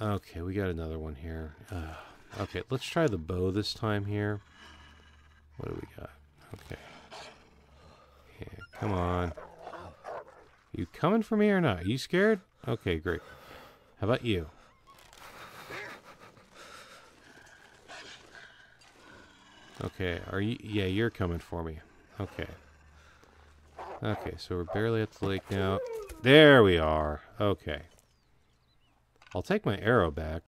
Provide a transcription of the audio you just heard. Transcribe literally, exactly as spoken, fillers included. Okay, we got another one here. Uh, okay, let's try the bow this time here. What do we got? Okay. Yeah, come on. You coming for me or not? You scared? Okay, great. How about you? Okay, are you... Yeah, you're coming for me. Okay. Okay, so we're barely at the lake now. There we are. Okay. I'll take my arrow back.